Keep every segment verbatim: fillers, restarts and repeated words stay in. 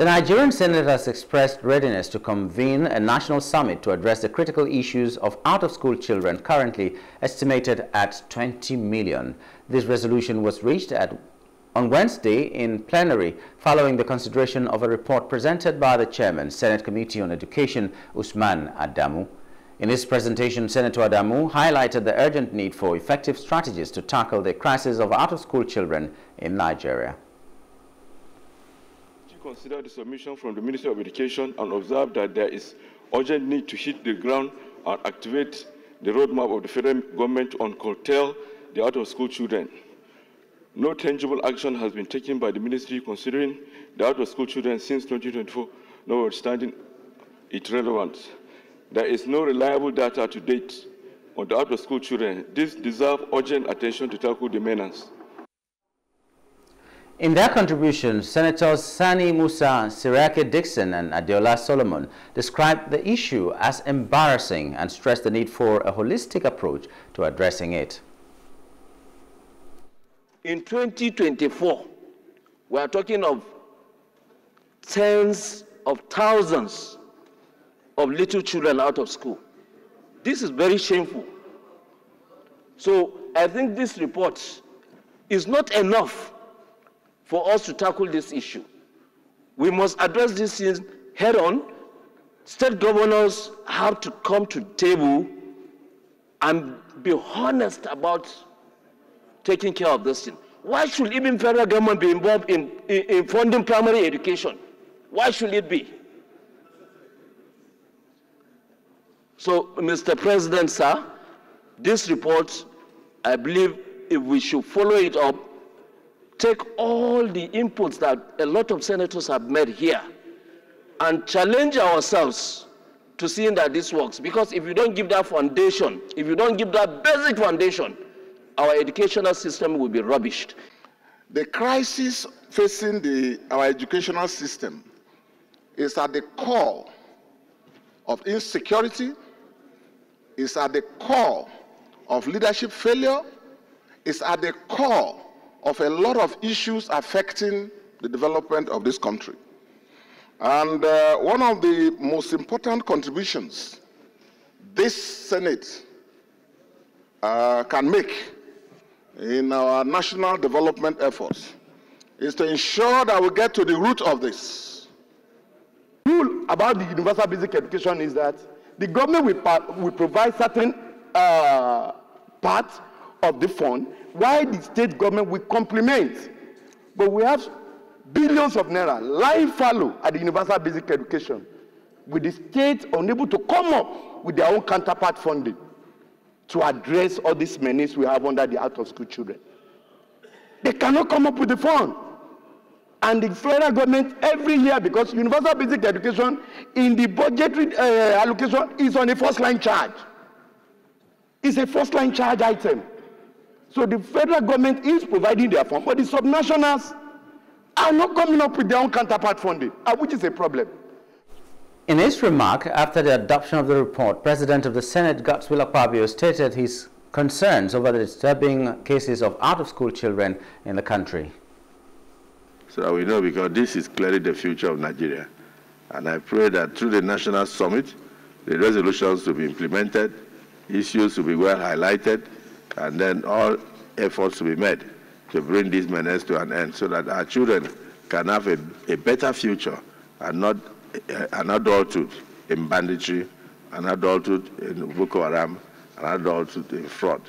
The Nigerian Senate has expressed readiness to convene a national summit to address the critical issues of out-of-school children, currently estimated at twenty million. This resolution was reached at, on Wednesday in plenary, following the consideration of a report presented by the Chairman, Senate Committee on Education, Usman Adamu. In his presentation, Senator Adamu highlighted the urgent need for effective strategies to tackle the crisis of out-of-school children in Nigeria. Consider the submission from the Ministry of Education and observe that there is urgent need to hit the ground and activate the roadmap of the federal government on curtail the out-of-school children. No tangible action has been taken by the ministry considering the out-of-school children since twenty twenty-four, notwithstanding its relevance. There is no reliable data to date on the out-of-school children. This deserves urgent attention to tackle the menace. In their contribution, Senators Sani Musa, Sirake Dixon and Adeola Solomon described the issue as embarrassing and stressed the need for a holistic approach to addressing it. In twenty twenty-four, we are talking of tens of thousands of little children out of school. This is very shameful. So I think this report is not enough for us to tackle this issue. We must address this thing head on. State governors have to come to the table and be honest about taking care of this thing. Why should even federal government be involved in, in, in funding primary education? Why should it be? So, Mister President, sir, this report, I believe if we should follow it up, take all the inputs that a lot of senators have made here and challenge ourselves to seeing that this works. Because if you don't give that foundation, if you don't give that basic foundation, our educational system will be rubbished. The crisis facing the, our educational system is at the core of insecurity, is at the core of leadership failure, is at the core of a lot of issues affecting the development of this country. And uh, one of the most important contributions this Senate uh, can make in our national development efforts is to ensure that we get to the root of this. The rule about the universal basic education is that the government will, will provide certain uh, parts of the fund, why the state government will complement. But we have billions of naira lying fallow at the universal basic education, with the state unable to come up with their own counterpart funding to address all these menace we have under the out-of-school children. They cannot come up with the fund. And the federal government every year, because universal basic education in the budgetary uh, allocation is on a first-line charge. It's a first-line charge item. So the federal government is providing their fund, but the subnationals are not coming up with their own counterpart funding, which is a problem. In his remark, after the adoption of the report, President of the Senate, Godswill Akpabio, stated his concerns over the disturbing cases of out-of-school children in the country. So we know, because this is clearly the future of Nigeria. And I pray that through the national summit, the resolutions will be implemented, issues will be well highlighted, and then all efforts to be made to bring these menace to an end so that our children can have a, a better future and not uh, an adulthood in banditry, an adulthood in Boko Haram, an adulthood in fraud.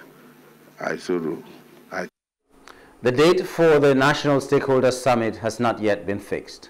I so do. I... The date for the National Stakeholders Summit has not yet been fixed.